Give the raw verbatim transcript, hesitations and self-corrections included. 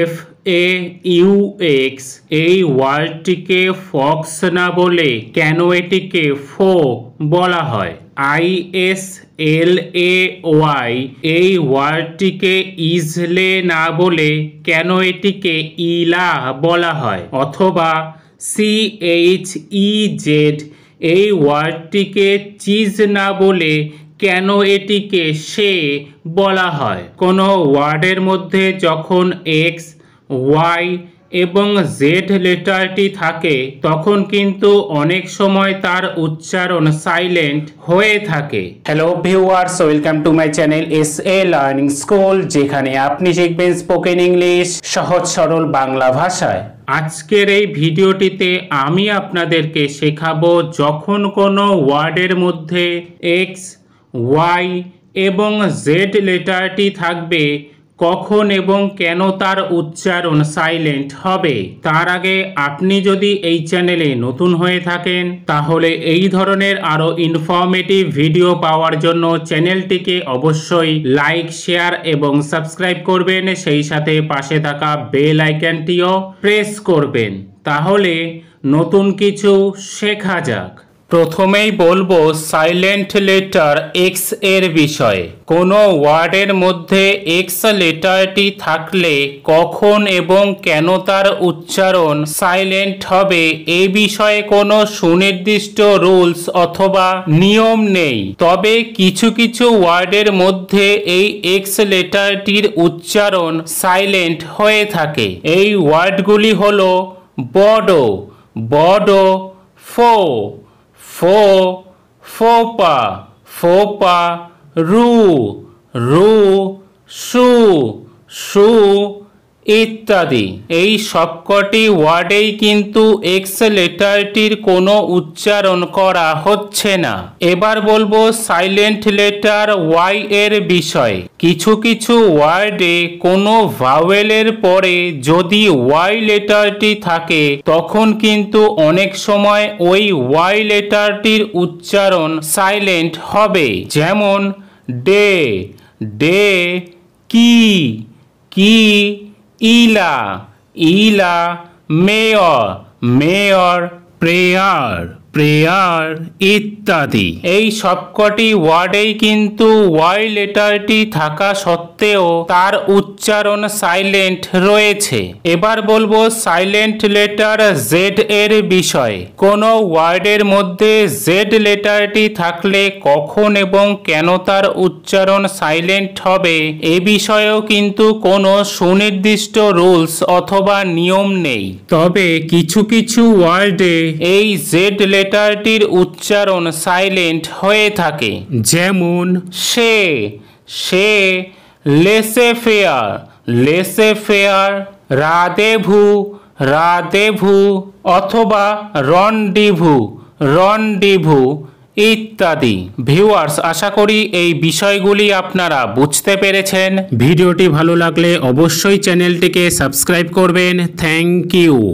F A you x এই ওয়ার্ডটিকে Fox না বলে কেন এটিকে ফো বলা হয়? I S L A Y এই ওয়ার্ডটিকে ইজলে না বলে কেন এটিকে ইলা বলা হয়? অথবা সি এইচ ই জেড এই ওয়ার্ডটিকে চিজ না বলে কেন এটিকে সে বলা হয়? কোনো ওয়ার্ডের মধ্যে যখন এক্স ওয়াই এবং জেড লেটারটি থাকে তখন কিন্তু অনেক সময় তার উচ্চারণ সাইলেন্ট হয়ে থাকে। Hello viewers, welcome to my channel S A learning school, যেখানে আপনি শিখবেন স্পোকেন ইংলিশ সহজ সরল বাংলা ভাষায়। আজকের এই ভিডিওটিতে আমি আপনাদেরকে শেখাবো যখন কোনো ওয়ার্ডের মধ্যে এক্স ওয়াই এবং জেড লেটারটি থাকবে কখন এবং কেন তার উচ্চারণ সাইলেন্ট হবে। তার আগে আপনি যদি এই চ্যানেলে নতুন হয়ে থাকেন তাহলে এই ধরনের আরও ইনফরমেটিভ ভিডিও পাওয়ার জন্য চ্যানেলটিকে অবশ্যই লাইক, শেয়ার এবং সাবস্ক্রাইব করবেন। সেই সাথে পাশে থাকা বেল আইকনটিও প্রেস করবেন। তাহলে নতুন কিছু শেখা যাক। প্রথমেই বলবো সাইলেন্ট লেটার এক্স এর বিষয়ে। কোনো ওয়ার্ডের মধ্যে এক্স লেটারটি থাকলে কখন এবং কেন তার উচ্চারণ সাইলেন্ট হবে এ বিষয়ে কোনো সুনির্দিষ্ট রুলস অথবা নিয়ম নেই। তবে কিছু কিছু ওয়ার্ডের মধ্যে এই এক্স লেটারটির উচ্চারণ সাইলেন্ট হয়ে থাকে। এই ওয়ার্ডগুলি হলো বডো, বডো, ফো, ফো, ফোপা, ফোপা, রু, রু, সু, সু ইত্যাদি। এই সবকটি ওয়ার্ডেই কিন্তু এক্স লেটারটির কোনো উচ্চারণ করা হচ্ছে না। এবার বলবো সাইলেন্ট লেটার ওয়াই এর বিষয়ে। কিছু কিছু ওয়ার্ডে কোনো ভাওয়েলের পরে যদি ওয়াই লেটারটি থাকে তখন কিন্তু অনেক সময় ওই ওয়াই লেটারটির উচ্চারণ সাইলেন্ট হবে। যেমন ডে, ডে, কি, কি, ইলা, ইলা, মেয়র, মেয়র, প্রেয়ার, প্রেয়ার ইত্যাদি। এই সবকটি ওয়ার্ডেই কিন্তু ওয়াই লেটারটি থাকা সত্ত্বেও তার উচ্চারণ সাইলেন্ট রয়েছে। এবার বলবো সাইলেন্ট লেটার জেড এর বিষয়ে। কোনো ওয়ার্ডের মধ্যে জেড লেটারটি থাকলে কখন এবং কেন তার উচ্চারণ সাইলেন্ট হবে এ বিষয়েও কিন্তু কোনো সুনির্দিষ্ট রুলস অথবা নিয়ম নেই। তবে কিছু কিছু ওয়ার্ডে এই জেড লেটার লেটারটির উচ্চারণ সাইলেন্ট হয়ে থাকে। যেমন সে, সে, লেসে ফেয়ার, লেসে ফেয়ার, রাদেভু, রাদেভু অথবা রনডিভু, রনডিভু ইত্যাদি। ভিউয়ার্স, আশা করি এই বিষয়গুলি আপনারা বুঝতে পেরেছেন। ভিডিওটি ভালো লাগলে অবশ্যই চ্যানেলটিকে সাবস্ক্রাইব করবেন। Thank you.